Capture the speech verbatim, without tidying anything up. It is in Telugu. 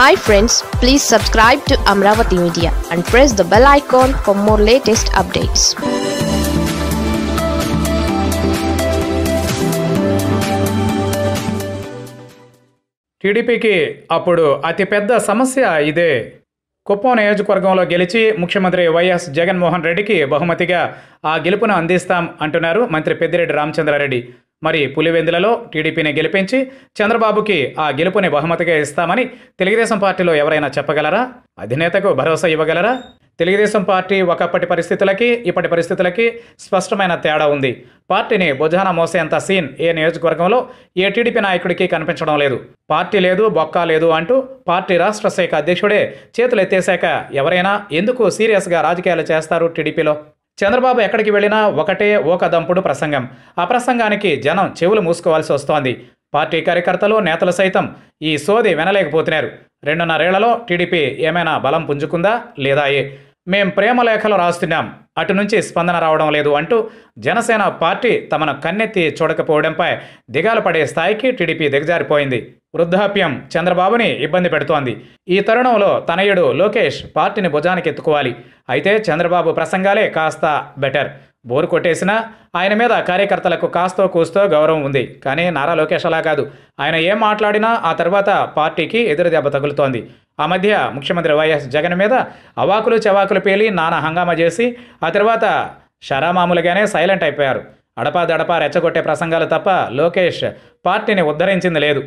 Hi friends, please subscribe to Amravati Media and press the bell icon for more latest updates. TDP की అప్పుడు అతిపెద్ద సమస్య ఇదే. కుప్పం నియోజకవర్గంలో గెలిచి ముఖ్యమంత్రి వైఎస్ జగన్ మోహన్ రెడ్డికి బహుమతిగా ఆ గెలుపును అందిస్తాం అంటున్నారు మంత్రి పెద్దిరెడ్డి రామచంద్రారెడ్డి. మరి పులివెందులలో టీడీపీని గెలిపించి చంద్రబాబుకి ఆ గెలుపుని బహుమతిగా ఇస్తామని తెలుగుదేశం పార్టీలో ఎవరైనా చెప్పగలరా? అధినేతకు భరోసా ఇవ్వగలరా? తెలుగుదేశం పార్టీ ఒకప్పటి పరిస్థితులకి ఇప్పటి పరిస్థితులకి స్పష్టమైన తేడా ఉంది. పార్టీని భుజాన మోసేంత సీన్ ఏ నియోజకవర్గంలో ఏ టీడీపీ నాయకుడికి కనిపించడం లేదు. పార్టీ లేదు, బొక్క లేదు అంటూ పార్టీ రాష్ట్ర శాఖ అధ్యక్షుడే చేతులు ఎత్తేశాక ఎవరైనా ఎందుకు సీరియస్గా రాజకీయాలు చేస్తారు టీడీపీలో? చంద్రబాబు ఎక్కడికి వెళ్ళినా ఒకటే ఓకదంపుడు ప్రసంగం. ఆ ప్రసంగానికి జనం చెవులు మూసుకోవాల్సి వస్తోంది. పార్టీ కార్యకర్తలు నేతలు సైతం ఈ సోది వినలేకపోతున్నారు. రెండున్నరేళ్లలో టీడీపీ ఏమైనా బలం పుంజుకుందా? లేదాయే మేం ప్రేమ లేఖలు రాస్తున్నాం, అటు నుంచి స్పందన రావడం లేదు అంటూ జనసేన పార్టీ తమను కన్నెత్తి చూడకపోవడంపై దిగాలు పడే స్థాయికి టీడీపీ దిగజారిపోయింది. వృద్ధాప్యం చంద్రబాబుని ఇబ్బంది పెడుతోంది. ఈ తరుణంలో తనయుడు లోకేష్ పార్టీని భుజానికి ఎత్తుకోవాలి. అయితే చంద్రబాబు ప్రసంగాలే కాస్త బెటర్. బోరు కొట్టేసినా ఆయన మీద కార్యకర్తలకు కాస్తో కూస్తో గౌరవం ఉంది. కానీ నారా లోకేష్ అలా కాదు. ఆయన ఏం మాట్లాడినా ఆ తర్వాత పార్టీకి ఎదురుదెబ్బ తగులుతోంది. ఆ మధ్య ముఖ్యమంత్రి వైఎస్ జగన్ మీద అవాకులు చవాకులు పేలి నానా హంగామా చేసి ఆ తర్వాత షరామామూలుగానే సైలెంట్ అయిపోయారు. అడపాదడపా రెచ్చగొట్టే ప్రసంగాలు తప్ప లోకేష్ పార్టీని ఉద్ధరించింది లేదు.